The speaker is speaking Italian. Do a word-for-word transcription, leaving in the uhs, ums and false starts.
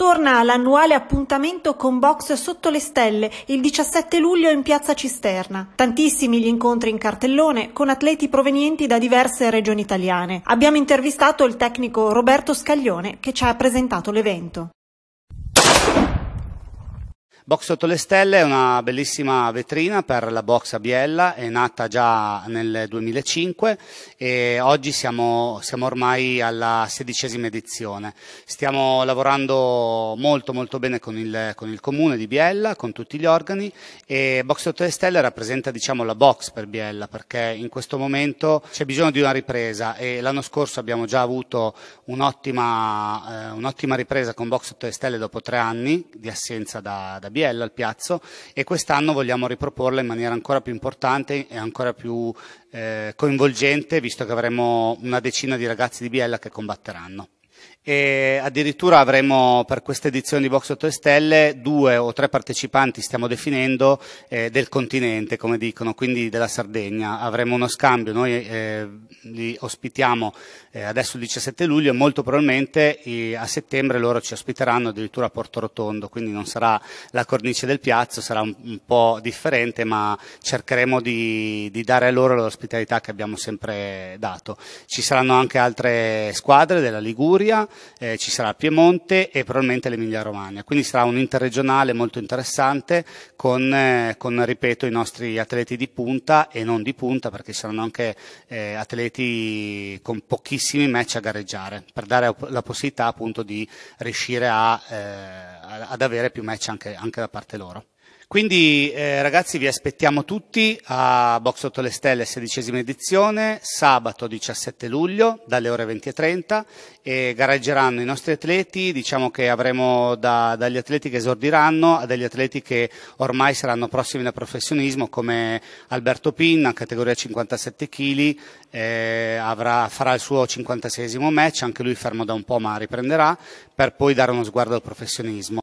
torna l'annuale appuntamento con Boxe sotto le stelle il diciassette luglio in Piazza Cisterna. Tantissimi gli incontri in cartellone con atleti provenienti da diverse regioni italiane. Abbiamo intervistato il tecnico Roberto Scaglione che ci ha presentato l'evento. Boxe sotto le stelle è una bellissima vetrina per la boxe a Biella, è nata già nel duemilacinque e oggi siamo, siamo ormai alla sedicesima edizione. Stiamo lavorando molto molto bene con il, con il comune di Biella, con tutti gli organi, e Boxe sotto le stelle rappresenta, diciamo, la boxe per Biella, perché in questo momento c'è bisogno di una ripresa e l'anno scorso abbiamo già avuto un'ottima eh, un'ottima ripresa con Boxe sotto le stelle dopo tre anni di assenza da, da Biella al Piazzo, e quest'anno vogliamo riproporla in maniera ancora più importante e ancora più eh, coinvolgente, visto che avremo una decina di ragazzi di Biella che combatteranno. E addirittura avremo per questa edizione di Boxe sotto le stelle due o tre partecipanti, stiamo definendo, eh, del continente, come dicono, quindi della Sardegna. Avremo uno scambio, noi eh, li ospitiamo eh, adesso il diciassette luglio e molto probabilmente eh, a settembre loro ci ospiteranno addirittura a Porto Rotondo, quindi non sarà la cornice del Piazzo, sarà un, un po' differente, ma cercheremo di, di dare a loro l'ospitalità che abbiamo sempre dato. Ci saranno anche altre squadre della Liguria. Eh, ci sarà Piemonte e probabilmente l'Emilia-Romagna, quindi sarà un interregionale molto interessante con, eh, con, ripeto, i nostri atleti di punta e non di punta, perché saranno anche eh, atleti con pochissimi match a gareggiare, per dare la possibilità appunto di riuscire a, eh, ad avere più match anche, anche da parte loro. Quindi eh, ragazzi, vi aspettiamo tutti a Boxe sotto le stelle, sedicesima edizione, sabato diciassette luglio dalle ore venti e trenta, e gareggeranno i nostri atleti. Diciamo che avremo da, dagli atleti che esordiranno a degli atleti che ormai saranno prossimi da professionismo, come Alberto Pinna, categoria cinquantasette chili, eh, avrà, farà il suo cinquantaseiesimo match, anche lui fermo da un po' ma riprenderà, per poi dare uno sguardo al professionismo.